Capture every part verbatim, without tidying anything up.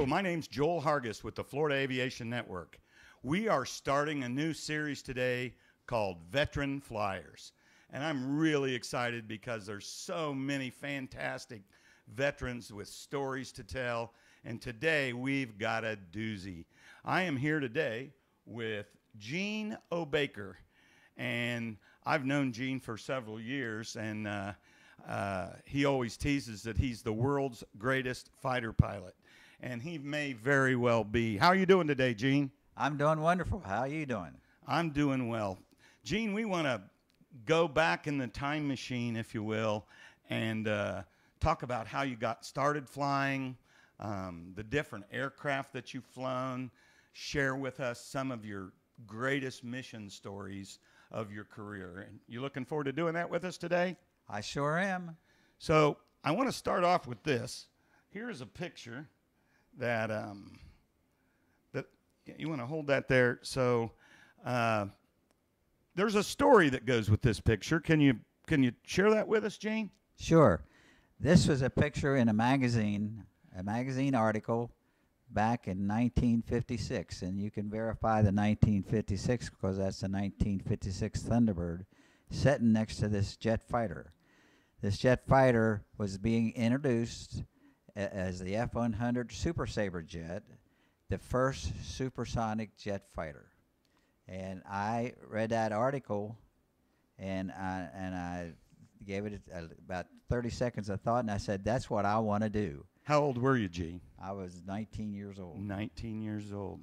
Hello, my name's Joel Hargis with the Florida Aviation Network. We are starting a new series today called Veteran Flyers. And I'm really excited because there's so many fantastic veterans with stories to tell. And today we've got a doozy. I am here today with Gene O. Baker. And I've known Gene for several years, and uh, uh, he always teases that he's the world's greatest fighter pilot. And he may very well be. How are you doing today, Gene? I'm doing wonderful. How are you doing? I'm doing well. Gene, we want to go back in the time machine, if you will, and uh, talk about how you got started flying, um, the different aircraft that you've flown, share with us some of your greatest mission stories of your career. And you looking forward to doing that with us today? I sure am. So I want to start off with this. Here's a picture that um that you want to hold that there. So uh there's a story that goes with this picture. Can you can you share that with us, Gene? Sure. This was a picture in a magazine, a magazine article back in nineteen fifty-six, and you can verify the nineteen fifty-six because that's the nineteen fifty-six Thunderbird sitting next to this jet fighter. This jet fighter was being introduced as the F one hundred Super Sabre jet, the first supersonic jet fighter. And I read that article, and I, and I gave it a, about thirty seconds of thought, and I said, that's what I want to do. How old were you, Gene? I was nineteen years old. nineteen years old.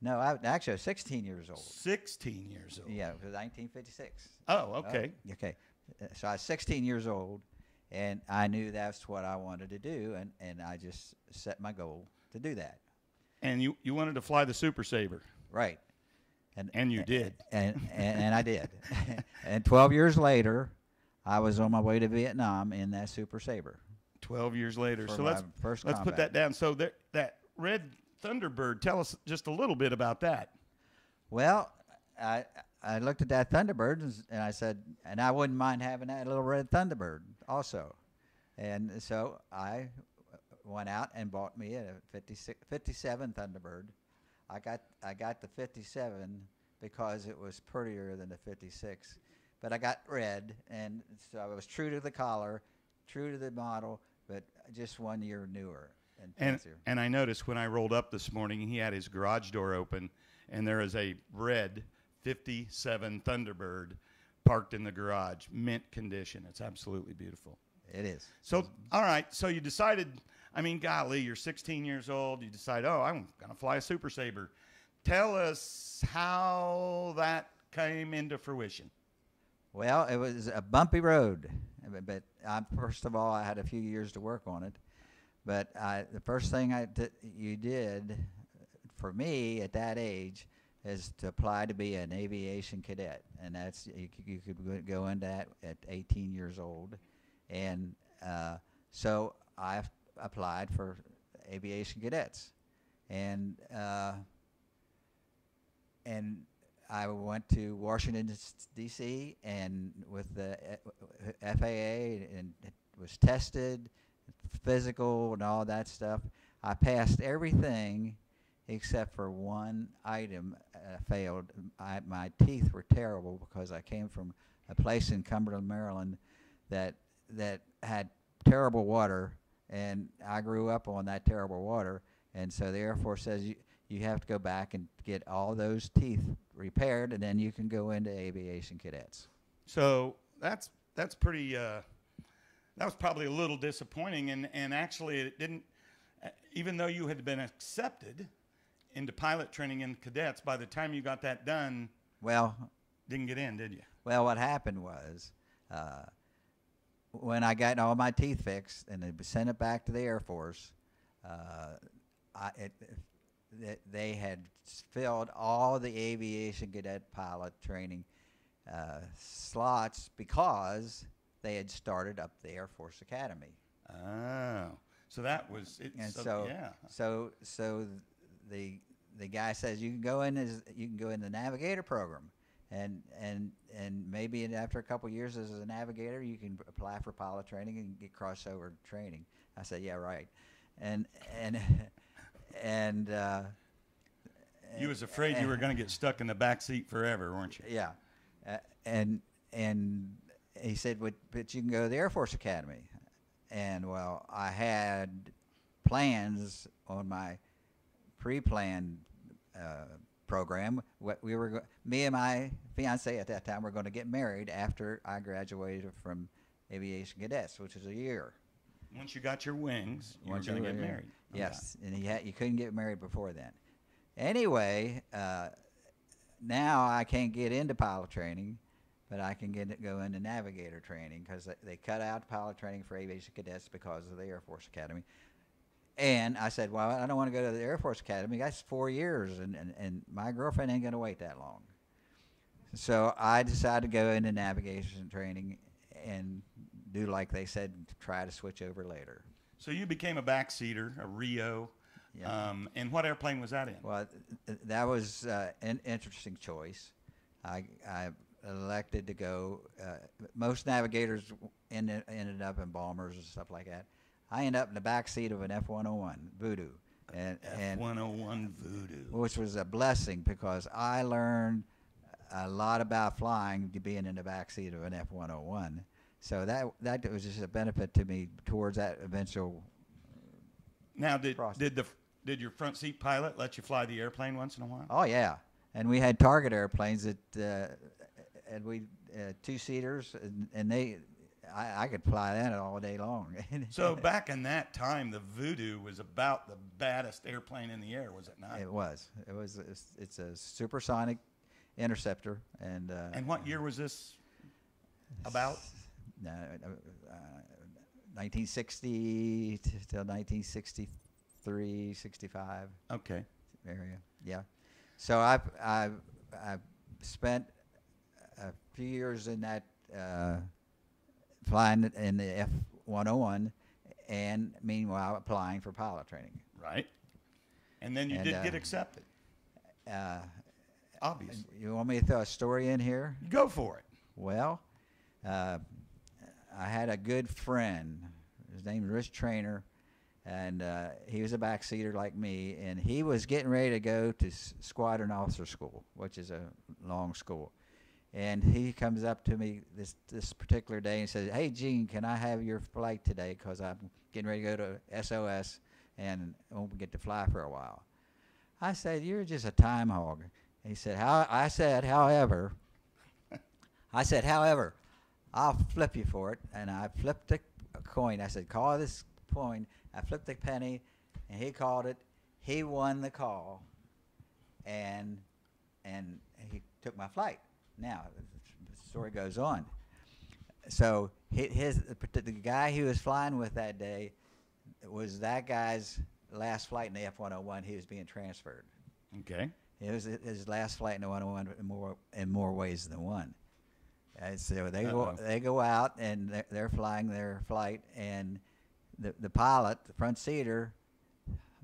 No, I actually I was sixteen years old. sixteen years old. Yeah, it was nineteen fifty-six. Oh, okay. Oh, okay. So I was sixteen years old. And I knew that's what I wanted to do, and, and I just set my goal to do that. And you, you wanted to fly the Super Sabre. Right. And, and you and, did. And, and, and I did. And twelve years later, I was on my way to Vietnam in that Super Sabre. twelve years later. So let's, first let's put that down. So there, that red Thunderbird, tell us just a little bit about that. Well, I... I looked at that Thunderbird, and I said, and I wouldn't mind having that little red Thunderbird also. And so I went out and bought me a fifty-six, fifty-seven Thunderbird. I got, I got the fifty-seven because it was prettier than the fifty-six. But I got red, and so I was true to the color, true to the model, but just one year newer. And, and, and I noticed when I rolled up this morning, he had his garage door open, and there is a red fifty-seven Thunderbird parked in the garage, mint condition. It's absolutely beautiful. It is. So, all right, so you decided, I mean, golly, you're sixteen years old. You decide, oh, I'm going to fly a Super Sabre. Tell us how that came into fruition. Well, it was a bumpy road, but I, first of all, I had a few years to work on it. But I, the first thing I d you did for me at that age is to apply to be an aviation cadet, and that's you, you could go into that at eighteen years old, and uh, so I applied for aviation cadets, and uh, and I went to Washington D C and with the F A A and it was tested, physical and all that stuff. I passed everything except for one item uh, failed. I, my teeth were terrible because I came from a place in Cumberland, Maryland that that had terrible water, and I grew up on that terrible water, and so the Air Force says you, you have to go back and get all those teeth repaired, and then you can go into aviation cadets. So that's that's pretty uh, that was probably a little disappointing, and, and actually it didn't, even though you had been accepted into pilot training in cadets, by the time you got that done, well, didn't get in, did you? Well, what happened was uh, when I got all my teeth fixed and they sent it back to the Air Force, uh, I, it, it, they had filled all the aviation cadet pilot training uh, slots because they had started up the Air Force Academy. Oh, so that was it. And so, so yeah. So, so. The, the guy says you can go in as you can go in the navigator program, and and and maybe in, after a couple of years as a navigator you can apply for pilot training and get crossover training. I said, yeah, right. And and and uh, you was afraid and, you were going to get stuck in the back seat forever, weren't you? Yeah, uh, and and he said, "But but you can go to the Air Force Academy," and well, I had plans on my pre-planned uh, program. What we were, me and my fiance at that time were going to get married after I graduated from aviation cadets, which is a year. Once you got your wings, you Once were going to get were, married. Yes, okay. And he had, you couldn't get married before then. Anyway, uh, now I can't get into pilot training, but I can get go into navigator training because they, they cut out pilot training for aviation cadets because of the Air Force Academy. And I said, well, I don't want to go to the Air Force Academy. That's four years, and, and, and my girlfriend ain't going to wait that long. So I decided to go into navigation training and do like they said, try to switch over later. So you became a backseater, a Rio. Yeah. Um, and what airplane was that in? Well, th that was uh, an interesting choice. I, I elected to go. Uh, most navigators ended, ended up in bombers and stuff like that. I ended up in the back seat of an F one oh one Voodoo. And, F one oh one Voodoo. Which was a blessing because I learned a lot about flying being in the back seat of an F one oh one. So that that was just a benefit to me towards that eventual. Now, did process. did the did your front seat pilot let you fly the airplane once in a while? Oh yeah, and we had target airplanes that, uh, and we uh, two seaters, and, and they. I, I could fly that all day long. So back in that time, the Voodoo was about the baddest airplane in the air, was it not? It was. It was. It's, it's a supersonic interceptor, and. Uh, and what year was this? About. Uh, uh, nineteen sixty till nineteen sixty-three, sixty-five. Okay. Area. Yeah. So I've I've I've spent a few years in that. Uh, flying in the F one oh one and meanwhile applying for pilot training. Right. And then you and, did uh, get accepted. Uh, Obviously. You want me to throw a story in here? Go for it. Well, uh, I had a good friend. His name was Rich Traynor, and uh, he was a backseater like me, and he was getting ready to go to S Squadron Officer School, which is a long school. And he comes up to me this this particular day and says, "Hey, Gene, can I have your flight today? Because I'm getting ready to go to S O S and won't get to fly for a while." I said, "You're just a time hog." And he said, "How?" I said, "However," I said, "However, I'll flip you for it." And I flipped the coin. I said, "Call this coin." I flipped the penny, and he called it. He won the call, and and he took my flight. Now, the story goes on. So his, the guy he was flying with that day was that guy's last flight in the F one oh one. He was being transferred. Okay. It was his last flight in the one oh one in more, in more ways than one. And so they, go, they go out, and they're, they're flying their flight, and the, the pilot, the front seater,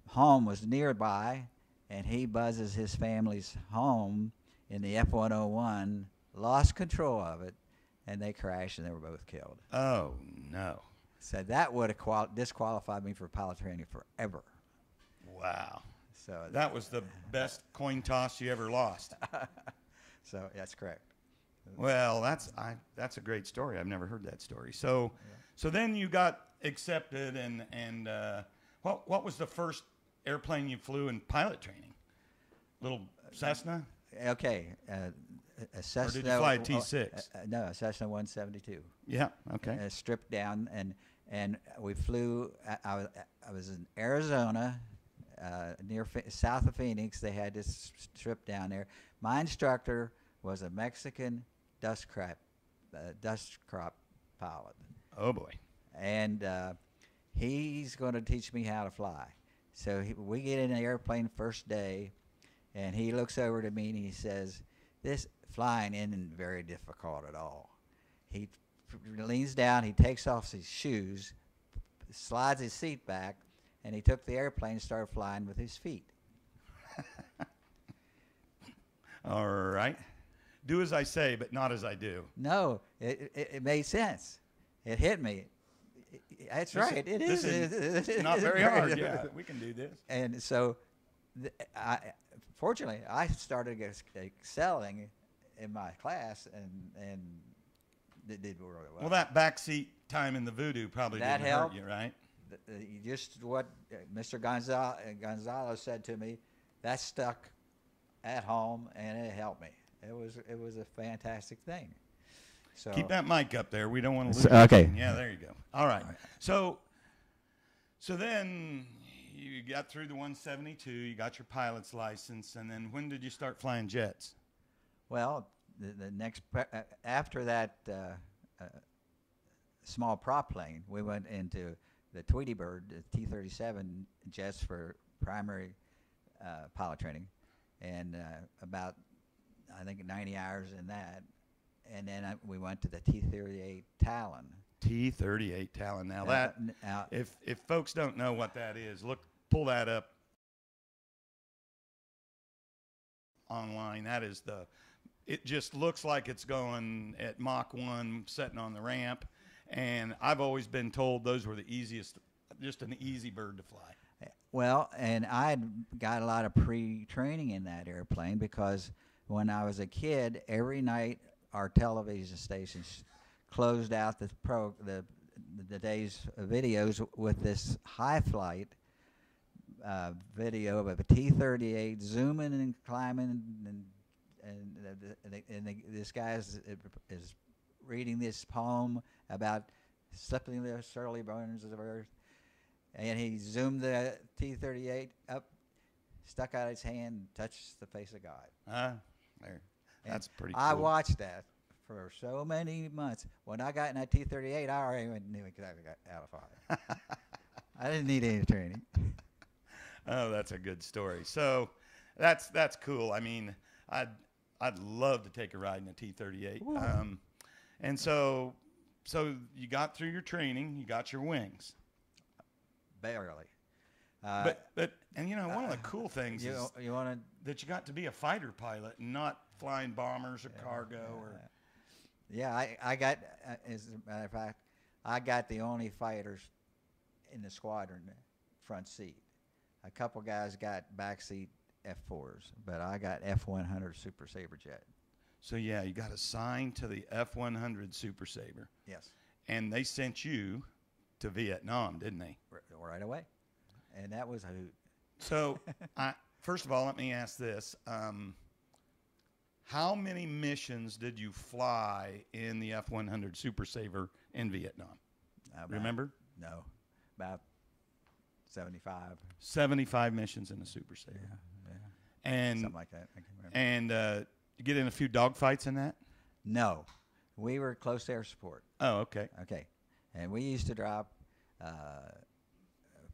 home was nearby, and he buzzes his family's home in the F one oh one, lost control of it, and they crashed, and they were both killed. Oh, no. So that would have disqualified me for pilot training forever. Wow. So that was the best coin toss you ever lost. So that's correct. Well, that's I that's a great story. I've never heard that story. So yeah. So then you got accepted, and and uh, what what was the first airplane you flew in pilot training? Little Cessna? Okay, uh, a Cessna. Or did you fly a T six? Uh, uh, no, a Cessna one seventy-two. Yeah. Okay. Uh, stripped down, and and we flew. I, I was I was in Arizona, uh, near F south of Phoenix. They had this strip down there. My instructor was a Mexican dust crop, uh, dust crop pilot. Oh boy. And uh, he's going to teach me how to fly. So he, we get in the airplane first day. And he looks over to me and he says, "This flying isn't very difficult at all." He leans down, he takes off his shoes, slides his seat back, and he took the airplane and started flying with his feet. All right. Do as I say, but not as I do. No, it, it, it made sense. It hit me. That's right. It is. It is not very hard. Yeah, we can do this. And so, th I, fortunately, I started ex excelling in my class, and and it did really well. Well, that backseat time in the Voodoo probably that didn't helped. hurt you, right? The, the, just what Mister Gonzalo, Gonzalo said to me, that stuck at home, and it helped me. It was it was a fantastic thing. So keep that mic up there. We don't want to lose. Okay. Anything. Yeah, there you go. All right. So, so then you got through the one seventy-two. You got your pilot's license, and then when did you start flying jets? Well, the, the next pre after that uh, uh, small prop plane, we went into the Tweety Bird, the T thirty-seven jets for primary uh, pilot training, and uh, about I think ninety hours in that. And then uh, we went to the T thirty-eight Talon. T thirty-eight Talon. Now, now that, now, if if folks don't know what that is, look, pull that up online. That is the. It just looks like it's going at Mach one, sitting on the ramp, and I've always been told those were the easiest, just an easy bird to fly. Well, and I got a lot of pre-training in that airplane because when I was a kid, every night. Our television stations closed out the pro the the day's videos with this High Flight uh, video of a T thirty-eight zooming and climbing, and and, and, the, and the, this guy is, is reading this poem about slipping the surly burners of earth, and he zoomed the T thirty-eight up, stuck out his hand, touched the face of God. Ah, uh, there. That's pretty cool. I watched that for so many months. When I got in that T thirty-eight, I already knew exactly how to fly it. I didn't need any training. Oh, that's a good story. So that's that's cool. I mean, I'd, I'd love to take a ride in a T thirty-eight. Um, and so, so you got through your training. You got your wings. Barely. Uh, but, but, and, you know, one uh, of the cool things you, is you wanna, that you got to be a fighter pilot and not flying bombers or cargo uh, or yeah I, I got uh, as a matter of fact I got the only fighters in the squadron front seat. A couple guys got back seat F fours, but I got F one hundred Super Sabre jet. So yeah, you got assigned to the F one hundred Super Sabre. Yes. And they sent you to Vietnam, didn't they? Right away. And that was a hoot. So I first of all, let me ask this, um how many missions did you fly in the F one hundred Super Sabre in Vietnam? About, Remember? No, about seventy-five. seventy-five missions in the Super Sabre. Yeah, yeah. And, something like that. I can remember. And uh, you get in a few dogfights in that? No. We were close air support. Oh, okay. Okay. And we used to drop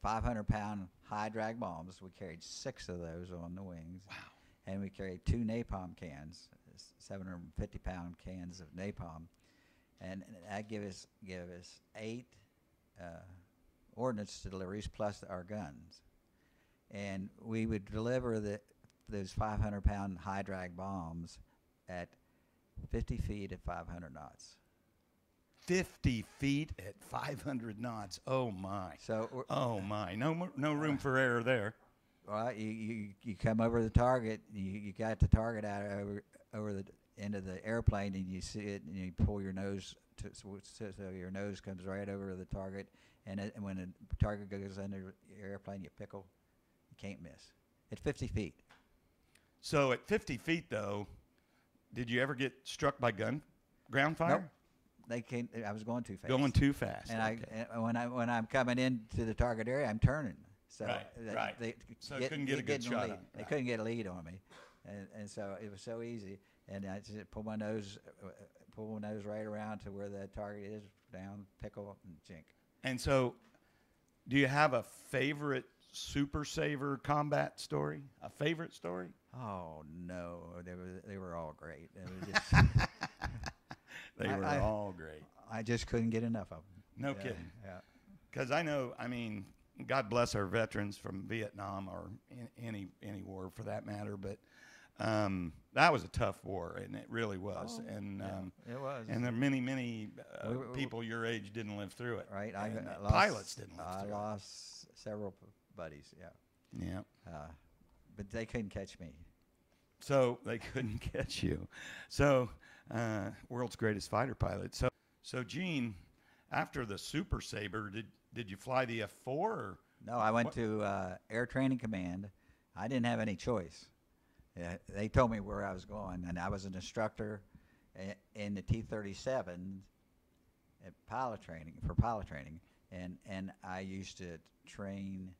five hundred pound uh, high-drag bombs. We carried six of those on the wings. Wow. And we carried two napalm cans, seven hundred fifty pound cans of napalm. And, and that gave us, gave us eight uh, ordnance deliveries plus our guns. And we would deliver the, those five hundred pound high drag bombs at fifty feet at five hundred knots. fifty feet at five hundred knots. Oh, my. So oh, my. No, no room for error there. Well, you, you, you come over the target, you, you got the target out over, over the end of the airplane, and you see it, and you pull your nose, to, so, so your nose comes right over the target, and, it, and when the target goes under your airplane, you pickle, you can't miss. At fifty feet. So at fifty feet, though, did you ever get struck by gun, ground fire? Nope. They came, I was going too fast. Going too fast. And, okay. I, and when, I, when I'm coming into the target area, I'm turning. So right, they, right. They so get, couldn't get a good shot. Right. They couldn't get a lead on me, and, and so it was so easy. And I just pull my nose, uh, pull my nose right around to where that target is, down, pickle, and jink. And so, do you have a favorite Super Saver combat story? A favorite story? Oh no, they were they were all great. It was just they I, were I, all great. I just couldn't get enough of them. No yeah, kidding. Yeah. Because I know, I mean. God bless our veterans from Vietnam or in, any any war for that matter. But Um, that was a tough war, and it really was. Oh, and um, yeah, it was. And there were many, many uh, we, we, people your age didn't live through it. Right. I, I lost, pilots didn't live I through it. I lost several buddies, yeah. Yeah. Uh, but they couldn't catch me. So they couldn't catch you. So uh, world's greatest fighter pilot. So, so Gene, after the Super Sabre, did, did you fly the F four? Or no, I went what? to uh, Air Training Command. I didn't have any choice. Yeah, they told me where I was going, and I was an instructor in the T thirty-seven at pilot training for pilot training, and and I used to train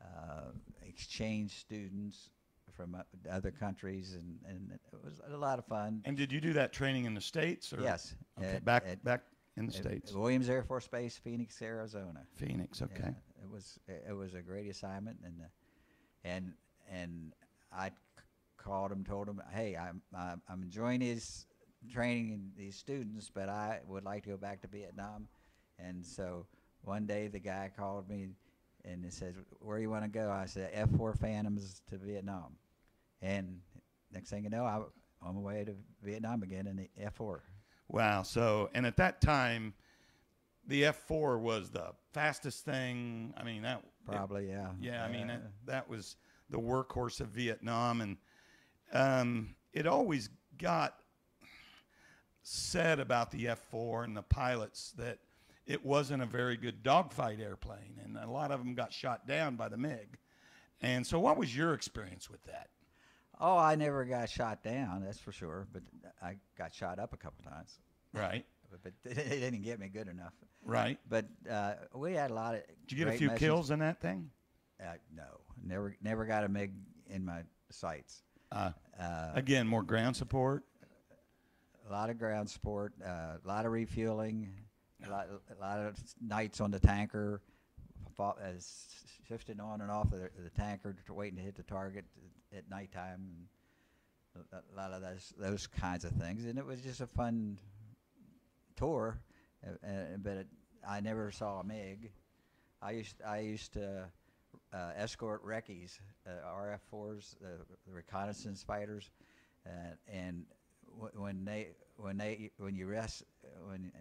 uh, exchange students from other countries, and and it was a lot of fun. And did you do that training in the States? Or? Yes, okay, at, back at, back in the States. Williams Air Force Base, Phoenix, Arizona. Phoenix, okay. Yeah, it was it was a great assignment, and uh, and and I. called him, told him, hey, I'm, I'm enjoying his training and these students, but I would like to go back to Vietnam. And so one day the guy called me and he said, where you want to go? I said, F four Phantoms to Vietnam. And next thing you know, I'm on my way to Vietnam again in the F four. Wow. So, and at that time, the F four was the fastest thing. I mean, that. Probably, it, yeah. Yeah, I uh, mean, that, that was the workhorse of Vietnam. And Um, it always got said about the F four and the pilots that it wasn't a very good dogfight airplane, and a lot of them got shot down by the MiG. And so what was your experience with that? Oh, I never got shot down, that's for sure, but I got shot up a couple times. Right. But they didn't get me good enough. Right. But uh, we had a lot of Did you get a few missions. kills in that thing? Uh, no, never, never got a MiG in my sights. Uh, uh, again, more ground support. A lot of ground support, uh, a lot of refueling, a lot, a lot of nights on the tanker, fought, uh, shifting on and off of the, the tanker, waiting to hit the target at nighttime. And a lot of those, those kinds of things, and it was just a fun tour. Uh, uh, but it, I never saw a MiG. I used I used to. Uh, escort recce's, uh, R F fours, uh, the reconnaissance fighters, uh, and w when they when they when you rest when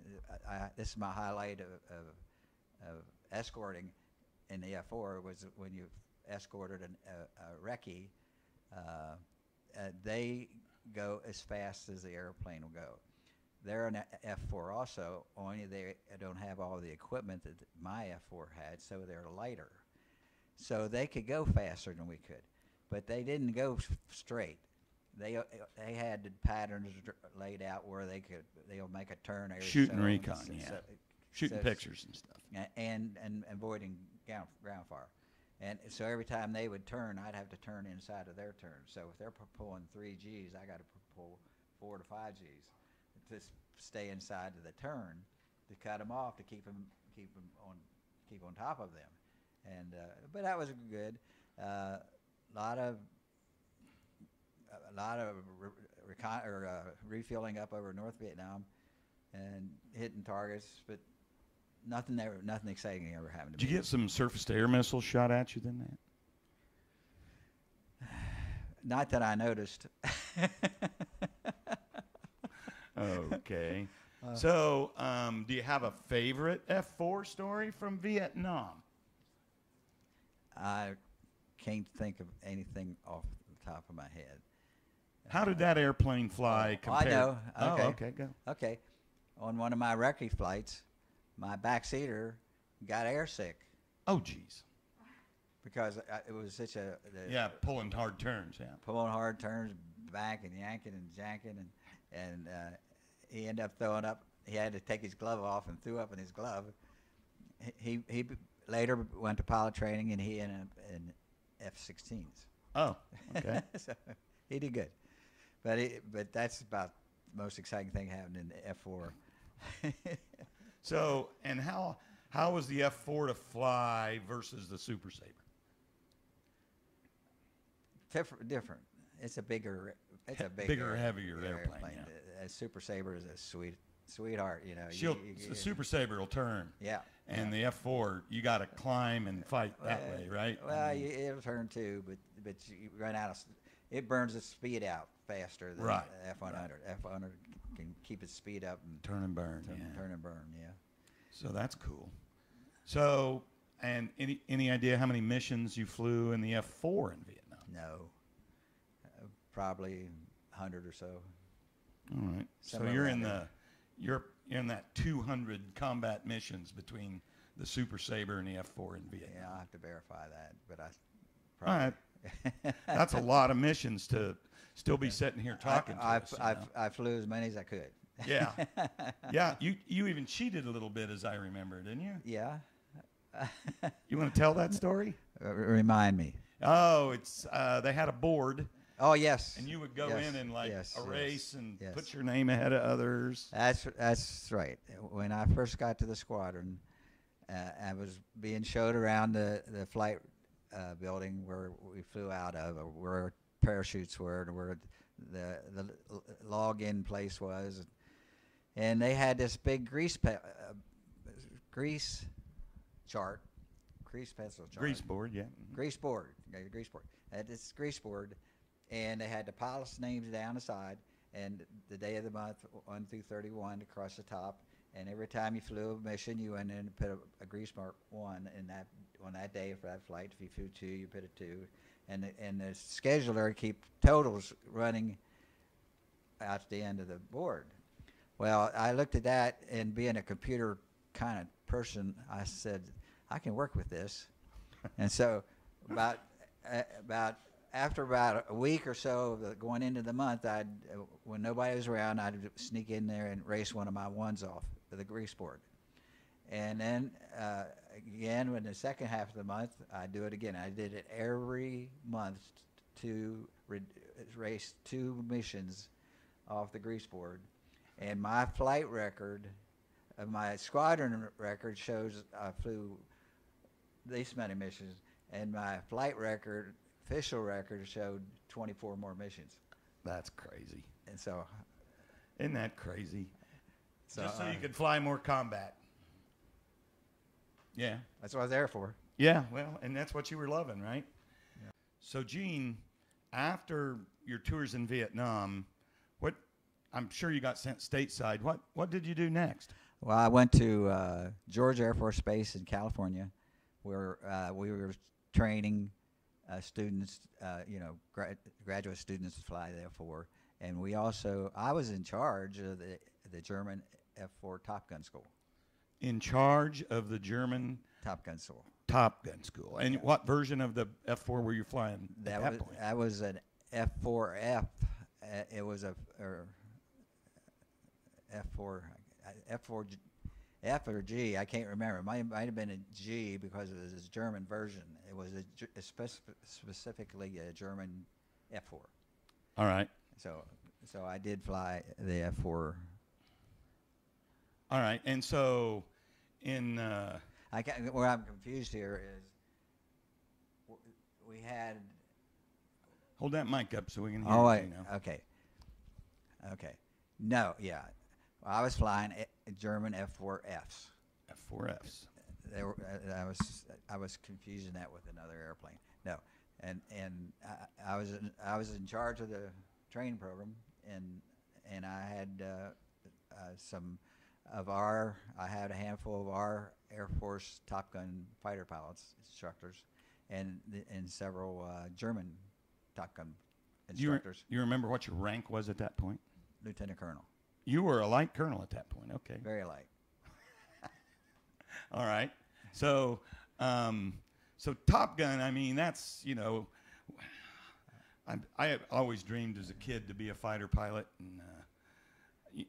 I, I, this is my highlight of, of, of escorting in the F four was when you escorted an, a, a recce, uh, uh, they go as fast as the airplane will go. They're an F four also, only they don't have all the equipment that my F four had, so they're lighter. So they could go faster than we could, but they didn't go straight. They uh, they had the patterns laid out where they could they'll make a turn every shooting recon, and yeah, so, shooting so pictures and stuff, and and, and avoiding ground, ground fire. And so every time they would turn, I'd have to turn inside of their turn. So if they're pulling three G's, I got to pull four to five G's to stay inside of the turn to cut them off to keep them keep them on keep on top of them. And uh, but that was good. A uh, lot of a lot of re recon or, uh, refueling up over North Vietnam, and hitting targets, but nothing ever nothing exciting ever happened. Did you get some surface-to-air missiles shot at you than that? Not that I noticed. Okay. Uh, so, um, do you have a favorite F four story from Vietnam? I can't think of anything off the top of my head. How uh, did that airplane fly oh, compared? I know. Okay. Oh, okay, go. Okay. On one of my recce flights, my backseater got airsick. Oh, geez. Because I, it was such a... The, yeah, pulling hard turns, yeah. Pulling hard turns, back and yanking and janking, and, and uh, he ended up throwing up. He had to take his glove off and threw up in his glove. He... he Later went to pilot training, and he ended up in F sixteens. Oh, okay. So he did good, but it, but that's about the most exciting thing happened in the F four. So, and how how was the F four to fly versus the Super Sabre? Different, different. It's a bigger, it's a bigger, bigger heavier airplane. airplane. Yeah. A Super Sabre is a sweet. Sweetheart, you know. She'll, you, you, the Super Sabre will turn. Yeah. And yeah. the F four, you got to climb and fight well, that way, right? Well, I mean, you, it'll turn too, but but you run out of. it burns its speed out faster than right. the F one hundred. Right. F one hundred can keep its speed up and turn and burn. Turn, yeah. turn and burn, yeah. So that's cool. So, and any any idea how many missions you flew in the F four in Vietnam? No, uh, probably one hundred or so. All right. Somewhere so you're in there. the you're in that two hundred combat missions between the Super Sabre and the F four in Vietnam. Yeah, I'll have to verify that, but I. Probably. All right. That's a lot of missions to still be sitting here talking I, to I, us, I, I, I flew as many as I could. Yeah. Yeah. You, you even cheated a little bit, as I remember, didn't you? Yeah. You want to tell that story? Remind me. Oh, it's uh, they had a board. Oh, yes. And you would go yes. in and, like, yes. erase yes. and yes. put your name ahead of others. That's, that's right. When I first got to the squadron, uh, I was being showed around the, the flight Uh, building where we flew out of, or where parachutes were, and where the the log-in place was, and they had this big grease pe uh, grease chart, grease pencil chart, grease board, yeah, mm-hmm. grease board, yeah, grease board. They had this grease board, and they had the pilot's names down the side, and the day of the month, one through thirty-one, across the top. And every time you flew a mission, you went in and put a, a grease mark one in that on that day for that flight. If you flew two, you put a two, and the, and the scheduler keep totals running out to the end of the board. Well, I looked at that, and being a computer kind of person, I said, I can work with this. And so, about uh, about after about a week or so going into the month, I'd uh, when nobody was around, I'd sneak in there and race one of my ones off the grease board. And then uh, again, when the second half of the month, I do it again. I did it every month to race two missions off the grease board. And my flight record, uh, my squadron record shows I flew these many missions, and my flight record, official record, showed twenty-four more missions. That's crazy. And so, isn't that crazy? So, just so uh, you could fly more combat. Yeah. That's what I was there for. Yeah, well, and that's what you were loving, right? Yeah. So, Gene, after your tours in Vietnam, what, I'm sure you got sent stateside. What, what did you do next? Well, I went to uh, George Air Force Base in California, where uh, we were training uh, students, uh, you know, gra graduate students to fly the F four. And we also, I was in charge of the, the German F four Top Gun School. In charge of the German Top Gun School. Top Gun School. And yeah. what version of the F four were you flying that at that was, point? That was an F four F. Uh, it was a or F four, F four, F or G. I can't remember. It might, might have been a G because it was a German version. It was a, a spec specifically a German F four. All right. So, so I did fly the F four. All right, and so in uh, I can't, where I'm confused here is w we had. Hold that mic up so we can hear. Oh, you know. okay, okay. No, yeah, well, I was flying a German F four Fs. F four Fs. They were. Uh, I was. I was confusing that with another airplane. No, and and I, I was in, I was in charge of the training program, and and I had uh, uh, some. Of our, I had a handful of our Air Force Top Gun fighter pilots, instructors, and and several uh, German Top Gun instructors. You, re you remember what your rank was at that point? Lieutenant Colonel. You were a light colonel at that point. Okay. Very light. All right. So, um, so Top Gun. I mean, that's you know, I I always dreamed as a kid to be a fighter pilot, and. Uh,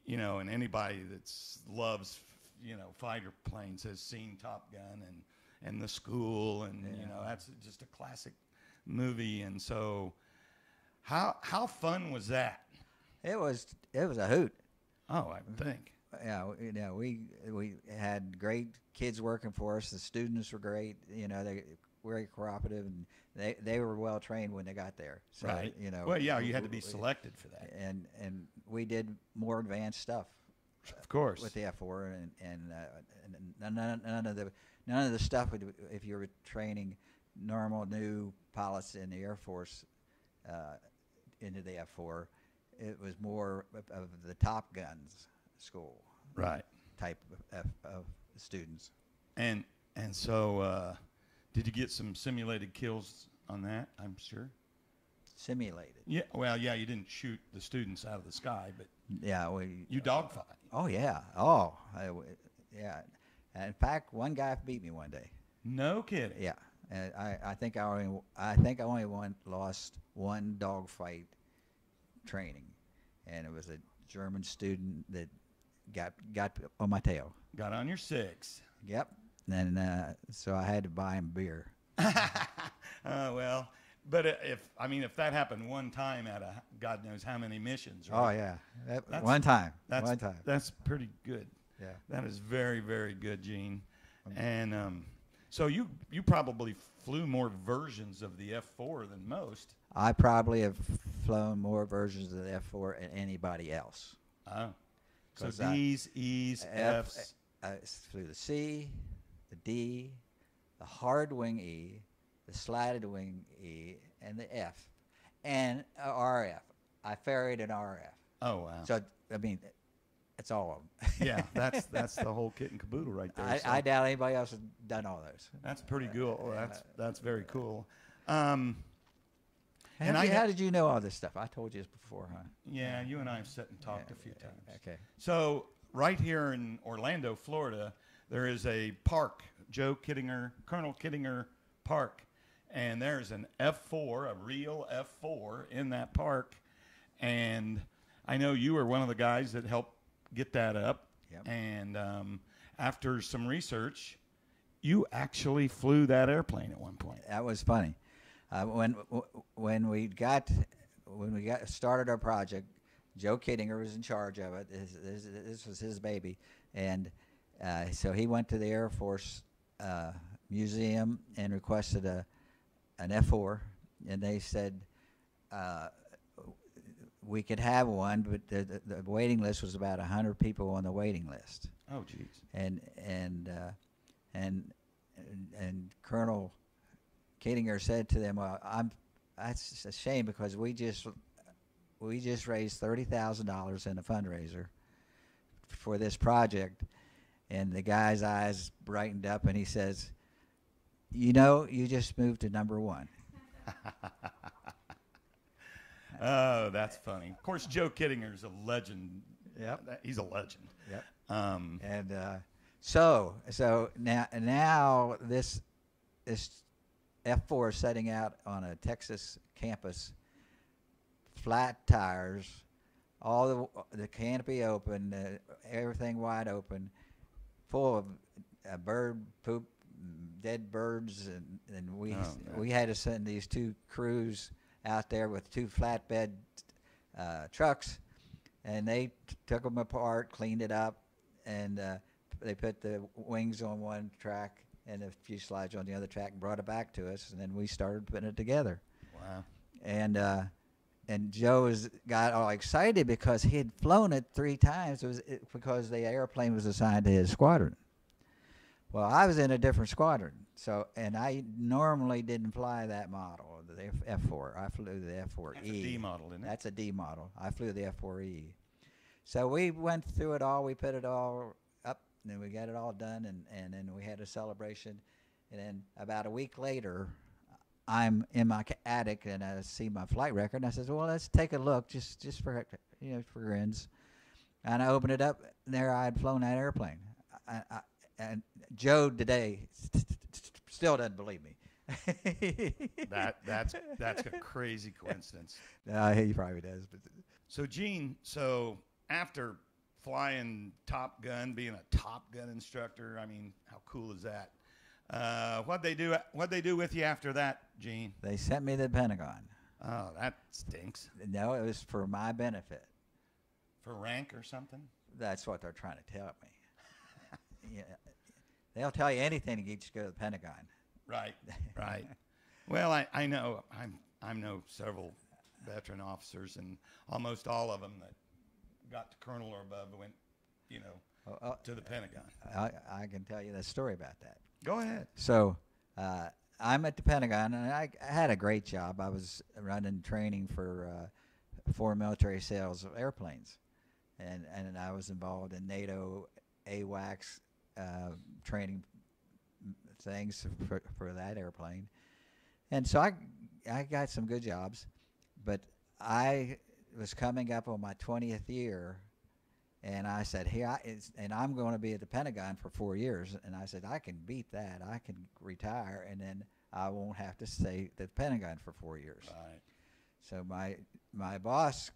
You know, and anybody that loves, you know, fighter planes has seen Top Gun and, and The School, and, yeah. you know, that's just a classic movie. And so how how fun was that? It was it was a hoot. Oh, I think. Yeah, you know, we, we had great kids working for us. The students were great. You know, they were very cooperative, and they, they were well-trained when they got there. So, right. You know, well, yeah, you had to be selected for that. And, and we did more advanced stuff, of course, with the F four, and and, uh, and none, none of the none of the stuff would, if you were training normal new pilots in the Air Force, uh, into the F four, it was more of the Top Guns school, right, type of, of students. And and so, uh, did you get some simulated kills on that? I'm sure. Simulated. Yeah. Well, yeah. You didn't shoot the students out of the sky, but yeah, we. You dogfight. Oh yeah. Oh, I, yeah. In fact, one guy beat me one day. No kidding. Yeah. And I, I think I only, I think I only won, lost one dogfight training, and it was a German student that got got on my tail. Got on your six. Yep. And uh, so I had to buy him beer. uh, well, but if I mean if that happened one time out of God knows how many missions. Right? Oh yeah, that, that's, one time. That's, one time. That's pretty good. Yeah. That is very very good, Gene. And um, so you you probably flew more versions of the F four than most. I probably have flown more versions of the F four than anybody else. Oh. So D's, I, E's, F, F's. I flew the C, the D, the hard wing E, the slatted wing E, and the F, and uh, R F. I ferried an R F. Oh, wow. So, I mean, it's all of them. Yeah, that's that's the whole kit and caboodle right there. I, so. I doubt anybody else has done all those. That's pretty cool. Well, that's, that's very cool. Um, How, and did, I had, how did you know all this stuff? I told you this before, huh? Yeah, you and I have sat and talked yeah, a few yeah, times. Okay. So right here in Orlando, Florida, there is a park, Joe Kittinger, Colonel Kittinger Park, and there's an F four, a real F four in that park. And I know you were one of the guys that helped get that up. Yep. And um, after some research, you actually flew that airplane at one point. That was funny. Uh, when when we got when we got started our project, Joe Kittinger was in charge of it. This, this, this was his baby, and uh, so he went to the Air Force uh, Museum and requested a an F four, and they said uh, we could have one, but the, the, the waiting list was about a hundred people on the waiting list. Oh, geez. And and uh, and and Colonel Kittinger said to them, well, I'm, that's a shame because we just we just raised thirty thousand dollars in a fundraiser for this project. And the guy's eyes brightened up and he says, you know, you just moved to number one. Oh, that's funny. Of course, Joe Kittinger's a legend. Yep. He's a legend. Yep. Um, and uh, so, so now, now this this... F four setting out on a Texas campus, flat tires, all the, the canopy open, uh, everything wide open, full of uh, bird poop, dead birds, and, and we oh, we had to send these two crews out there with two flatbed uh, trucks, and they t took them apart, cleaned it up, and uh, they put the wings on one track and a few slides on the other track and brought it back to us, and then we started putting it together. Wow. And uh, and Joe has got all excited because he had flown it three times. It was it, because the airplane was assigned to his squadron. Well, I was in a different squadron, so and I normally didn't fly that model, the F four. I flew the F four E. That's a D model, isn't it? That's a D model. I flew the F four E. So we went through it all. We put it all... And then we got it all done, and, and then we had a celebration. And then about a week later, I'm in my attic, and I see my flight record. And I says, well, let's take a look, just just for, you know, for grins. And I opened it up, and there I had flown that airplane. I, I, and Joe today still doesn't believe me. that that's that's a crazy coincidence. Uh, he probably does. But so, Gene, so after... flying Top Gun, being a Top Gun instructor. I mean, how cool is that? Uh, what'd they do? What'd they do with you after that, Gene? They sent me to the Pentagon. Oh, that stinks. No, it was for my benefit. For rank or something? That's what they're trying to tell me. Yeah, they'll tell you anything to get you to go to the Pentagon. Right, right. Well, I, I know I'm I know several veteran officers, and almost all of them that got to colonel or above, went, you know, oh, oh, to the Pentagon. I, I can tell you the story about that. Go ahead. So uh, I'm at the Pentagon, and I, I had a great job. I was running training for foreign military sales of airplanes. And, and I was involved in NATO AWACS uh, training things for, for that airplane. And so I, I got some good jobs, but I was coming up on my twentieth year, and I said, hey, I, it's, and I'm going to be at the Pentagon for four years. And I said, I can beat that. I can retire, and then I won't have to stay at the Pentagon for four years. Right. So my, my boss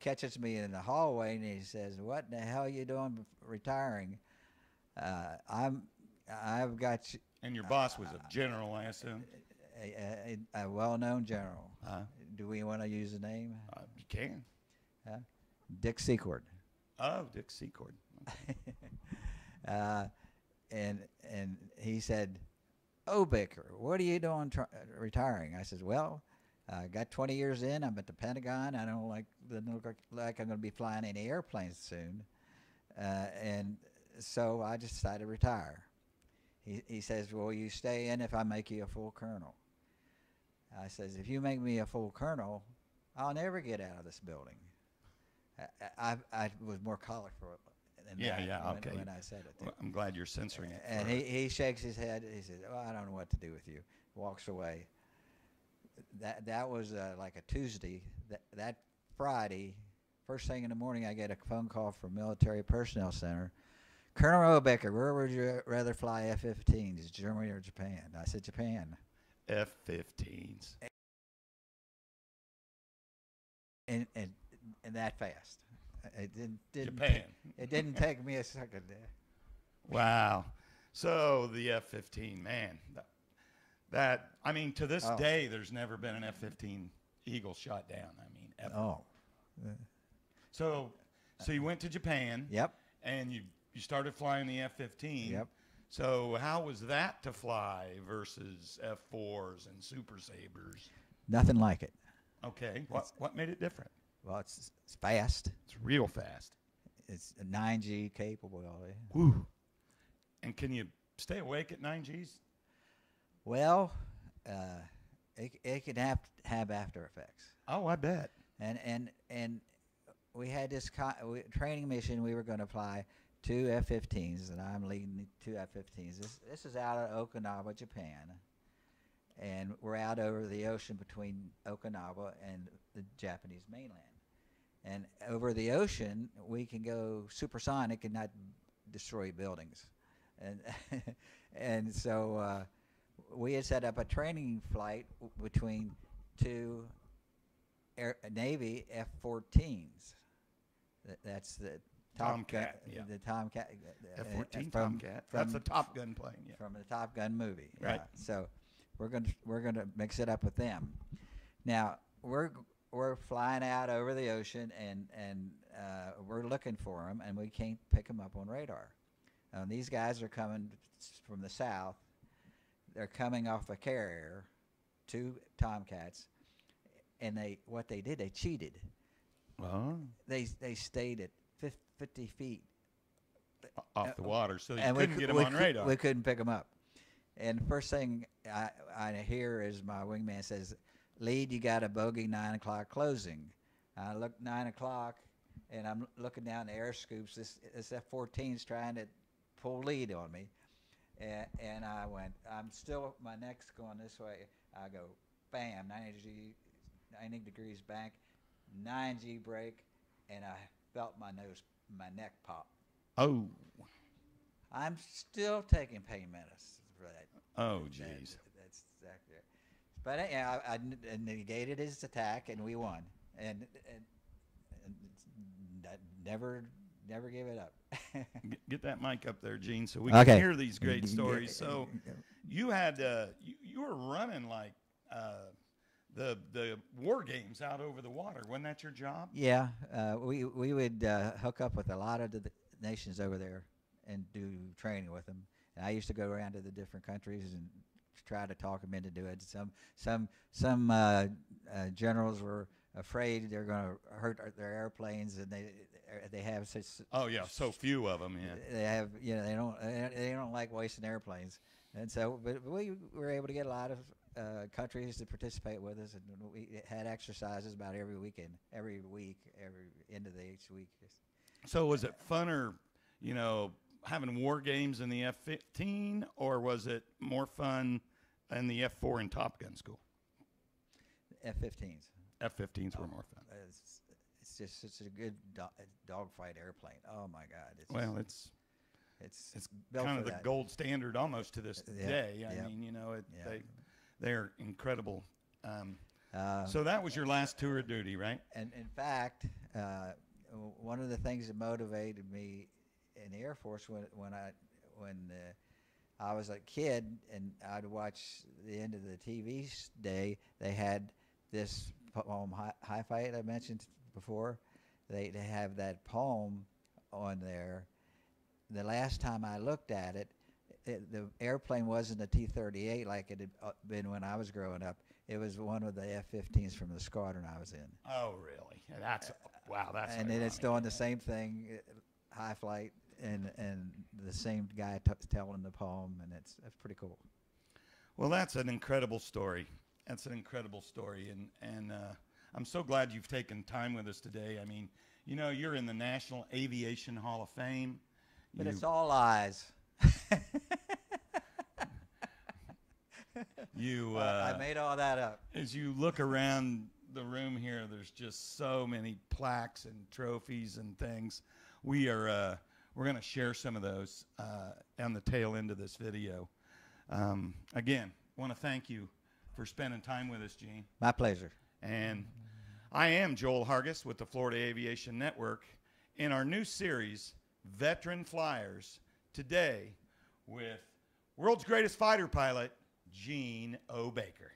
catches me in the hallway, and he says, what the hell are you doing retiring? Uh, I'm, I've got you. And your boss was uh, a general, I assume? A, a, a well-known general. Uh-huh. Do we want to use the name? Uh, you can. Uh, Dick Secord. Oh, Dick Secord. Okay. uh, and, and he said, oh, Baker, what are you doing retiring? I said, well, I uh, got twenty years in. I'm at the Pentagon. I don't like, doesn't look like, like I'm going to be flying any airplanes soon. Uh, and so I just decided to retire. He, he says, well, you stay in if I make you a full colonel. I says, if you make me a full colonel, I'll never get out of this building. I, I, I was more colorful than yeah, that yeah, when, okay. when I said it. Well, I'm glad you're censoring it. And he, he shakes his head. He says, well, I don't know what to do with you. Walks away. That, that was uh, like a Tuesday. That, that Friday, first thing in the morning, I get a phone call from Military Personnel Center. Colonel O. Baker, where would you rather fly F fifteens, Germany or Japan? I said, Japan. F fifteens. And, and, and that fast. It didn't, didn't Japan. It didn't take me a second there. Wow. So the F fifteen, man. That, I mean, to this oh. day, there's never been an F fifteen Eagle shot down. I mean, ever. Oh. So, so you went to Japan. Yep. And you, you started flying the F fifteen. Yep. So how was that to fly versus F fours and Super Sabres? Nothing like it. Okay. What, what made it different? Well, it's, it's fast. It's real fast. It's a nine G capable. Woo. And can you stay awake at nine Gs? Well, uh, it, it could have, have after effects. Oh, I bet. And and and we had this co we, training mission. We were going to fly two F fifteens, and I'm leading two F fifteens. This, this is out of Okinawa, Japan, and we're out over the ocean between Okinawa and the Japanese mainland. And over the ocean, we can go supersonic and not destroy buildings. And, and so... Uh, we had set up a training flight w between two Air Navy F fourteens. Th that's the Tomcat. Tom yeah. The Tomcat. F fourteen Tomcat. That's the Top Gun plane. Yeah. From the Top Gun movie. Right. Yeah. So we're going to we're going to mix it up with them. Now we're we're flying out over the ocean, and and uh, we're looking for them, and we can't pick them up on radar. Um, these guys are coming from the south. They're coming off a carrier, two Tomcats, and they what they did, they cheated. Oh. They they stayed at fifty feet off uh, the water, so you couldn't get them on radar. We couldn't pick them up. And first thing I, I hear is my wingman says, "Lead, you got a bogey, nine o'clock closing." I look nine o'clock, and I'm looking down the air scoops. This this F fourteen's trying to pull lead on me. And, and I went, I'm still, my neck's going this way. I go, bam, ninety, ninety degrees back, nine G break, and I felt my nose, my neck pop. Oh. I'm still taking pain medicine for that. Oh, jeez. That, that's exactly it. But I, yeah, I, I negated his attack, and we won. And, and, and never... Never give it up. Get that mic up there, Gene, so we can okay. hear these great stories. So you had uh, you, you were running like uh, the the war games out over the water. Wasn't that your job? Yeah, uh, we we would uh, hook up with a lot of the nations over there and do training with them. And I used to go around to the different countries and try to talk them into doing it. Some some some uh, uh, generals were afraid they're going to hurt their airplanes, and they. They have such. Oh yeah, so few of them. Yeah. They have, you know, they don't, they don't like wasting airplanes, and so, but we were able to get a lot of uh, countries to participate with us, and we had exercises about every weekend, every week, every end of the each week. So was it funner, you know, having war games in the F fifteen, or was it more fun in the F four and Top Gun school? F fifteens. F fifteens were oh, more fun. It's, it's just such a good do dogfight airplane. Oh my God! It's well, just, it's it's it's kind of the that. gold standard almost to this yeah, day. I yeah. mean, you know, it, yeah. they they're incredible. Um, uh, so that was your last tour of duty, right? And in fact, uh, one of the things that motivated me in the Air Force when when I when the, I was a kid and I'd watch the end of the T V day, they had this poem, High, High Flight, I mentioned before. They, they have that poem on there. The last time I looked at it, it the airplane wasn't a T thirty-eight like it had been when I was growing up. It was one of the F fifteens from the squadron I was in. Oh, really? That's wow. That's and ironic. Then it's doing the same thing, High Flight, and and the same guy t telling the poem, and it's that's pretty cool. Well, that's an incredible story. That's an incredible story, and and. Uh, I'm so glad you've taken time with us today. I mean, you know, you're in the National Aviation Hall of Fame. But you, it's all lies. you, uh, I made all that up. As you look around the room here, there's just so many plaques and trophies and things. We are, uh, we're going to share some of those uh, on the tail end of this video. Um, again, want to thank you for spending time with us, Gene. My pleasure. And I am Joel Hargis with the Florida Aviation Network in our new series, Veteran Flyers, today with world's greatest fighter pilot, Gene O. Baker.